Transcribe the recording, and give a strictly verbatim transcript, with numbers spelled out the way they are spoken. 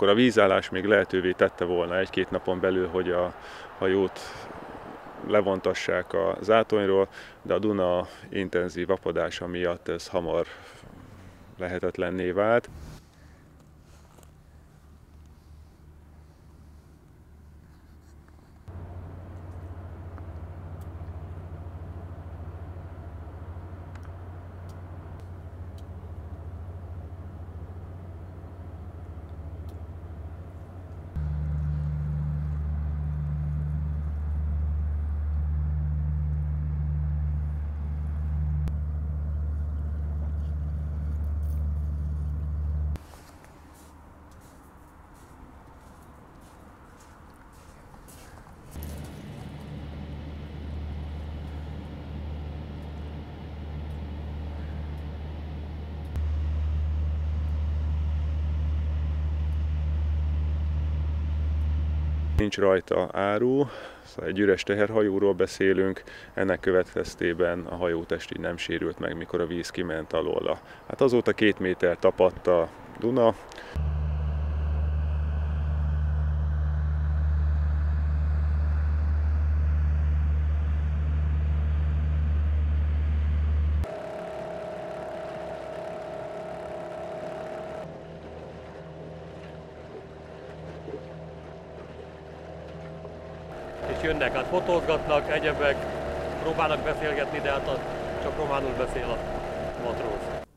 akkor a vízállás még lehetővé tette volna egy-két napon belül, hogy a hajót levontassák a zátonyról, de a Duna intenzív apadása miatt ez hamar lehetetlenné vált. Nincs rajta áru, szóval egy üres teherhajóról beszélünk, ennek következtében a hajótest így nem sérült meg, mikor a víz kiment alóla. Hát azóta két méter tapadt a Duna. Jönnek, hát fotózgatnak, egyebek, próbálnak beszélgetni, de hát csak románul beszél a matróz.